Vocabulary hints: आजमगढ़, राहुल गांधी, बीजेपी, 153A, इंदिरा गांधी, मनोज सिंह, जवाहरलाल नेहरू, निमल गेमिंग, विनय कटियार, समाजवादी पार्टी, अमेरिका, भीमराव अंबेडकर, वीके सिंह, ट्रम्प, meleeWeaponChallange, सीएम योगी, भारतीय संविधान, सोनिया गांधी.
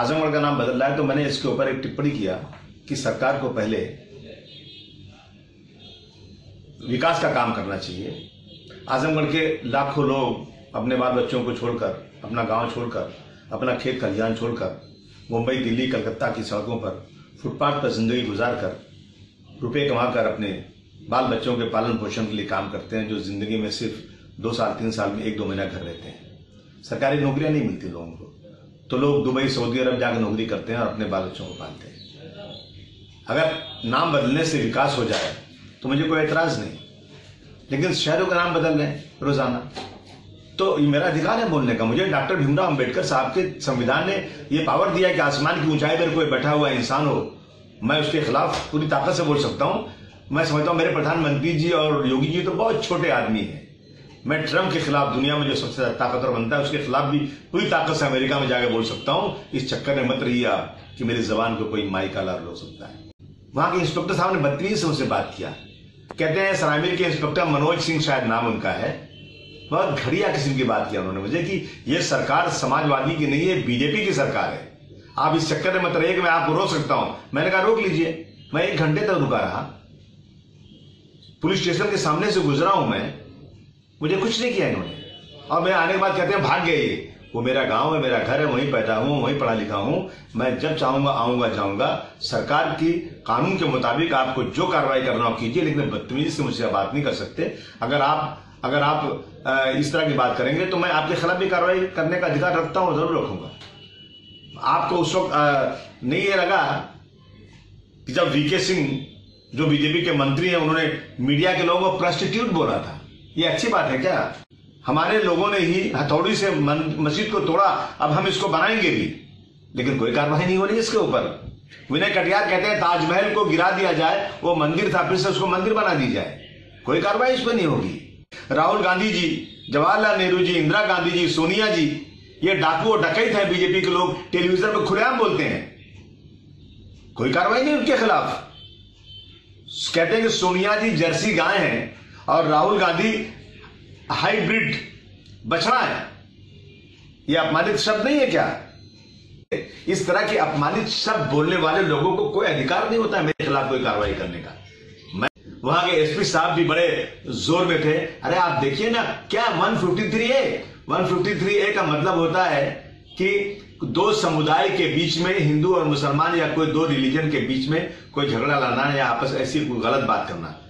आजमगढ़ का नाम बदल रहा है, तो मैंने इसके ऊपर एक टिप्पणी किया कि सरकार को पहले विकास का काम करना चाहिए। आजमगढ़ के लाखों लोग अपने बाल बच्चों को छोड़कर, अपना गांव छोड़कर, अपना खेत खलिहान छोड़कर मुंबई, दिल्ली, कलकत्ता की सड़कों पर फुटपाथ पर जिंदगी गुजार कर रुपये कमाकर अपने बाल बच्चों के पालन पोषण के लिए काम करते हैं, जो जिंदगी में सिर्फ 2 साल 3 साल में 1-2 महीना घर रहते हैं। सरकारी नौकरियां नहीं मिलती लोगों को, तो लोग दुबई, सऊदी अरब जाकर नौकरी करते हैं और अपने बाल बच्चों को पालते हैं। अगर नाम बदलने से विकास हो जाए तो मुझे कोई एतराज नहीं, लेकिन शहरों का नाम बदल रहे हैं रोजाना, तो ये मेरा अधिकार है बोलने का। मुझे डॉक्टर भीमराव अंबेडकर साहब के संविधान ने ये पावर दिया है कि आसमान की ऊंचाई पर कोई बैठा हुआ इंसान हो, मैं उसके खिलाफ पूरी ताकत से बोल सकता हूं। मैं समझता हूं मेरे प्रधानमंत्री जी और योगी जी तो बहुत छोटे आदमी हैं। मैं ट्रम्प के खिलाफ, दुनिया में जो सबसे ज्यादा ताकतवर बनता है, उसके खिलाफ भी पूरी ताकत से अमेरिका में जाकर बोल सकता हूं। इस चक्कर में मत रहिए कि मेरी जबान को कोई माई का लार लो सकता है। वहां के इंस्पेक्टर साहब ने बदतमीजी से उनसे बात किया। कहते हैं सरामीर के इंस्पेक्टर मनोज सिंह, शायद नाम उनका है, बहुत घटिया किस्म की बात किया उन्होंने मुझे कि यह सरकार समाजवादी की नहीं है, बीजेपी की सरकार है। आप इस चक्कर में मत रहिए कि मैं आपको रोक सकता हूं। मैंने कहा रोक लीजिए। मैं 1 घंटे तक रुका रहा, पुलिस स्टेशन के सामने से गुजरा हूं मैं, मुझे कुछ नहीं किया इन्होंने। और मैं आने के बाद कहते हैं भाग गए। वो मेरा गांव है, मेरा घर है, वहीं पैदा हूं, वहीं पढ़ा लिखा हूं, मैं जब चाहूंगा आऊंगा जाऊंगा। सरकार की कानून के मुताबिक आपको जो कार्रवाई करना हो कीजिए, लेकिन बदतमीजी से मुझसे बात नहीं कर सकते। अगर आप इस तरह की बात करेंगे तो मैं आपके खिलाफ भी कार्रवाई करने का अधिकार रखता हूं, जरूर रखूंगा। आपको उस वक्त नहीं ये लगा कि जब वीके सिंह जो बीजेपी के मंत्री हैं, उन्होंने मीडिया के लोगों को प्रॉस्टिट्यूट बोला था, ये अच्छी बात है क्या? हमारे लोगों ने ही हथौड़ी से मस्जिद को तोड़ा, अब हम इसको बनाएंगे भी, लेकिन कोई कार्रवाई नहीं हो रही इसके ऊपर। विनय कटियार कहते हैं ताजमहल को गिरा दिया जाए, वो मंदिर था, फिर से उसको मंदिर बना दी जाए, कोई कार्रवाई इसमें नहीं होगी। राहुल गांधी जी, जवाहरलाल नेहरू जी, इंदिरा गांधी जी, सोनिया जी, ये डाकू और डकैत है, बीजेपी के लोग टेलीविजन पर खुलेआम बोलते हैं, कोई कार्रवाई नहीं उनके खिलाफ। कहते हैं कि सोनिया जी जर्सी गाय है और राहुल गांधी हाइब्रिड बछड़ा है। यह अपमानित शब्द नहीं है क्या? इस तरह के अपमानित शब्द बोलने वाले लोगों को कोई अधिकार नहीं होता है मेरे खिलाफ कोई कार्रवाई करने का। मैं वहां के एसपी साहब भी बड़े जोर में थे। अरे आप देखिए ना, क्या 153A का मतलब होता है कि 2 समुदाय के बीच में, हिंदू और मुसलमान या कोई 2 रिलीजन के बीच में कोई झगड़ा लाना या आपस ऐसी कोई गलत बात करना।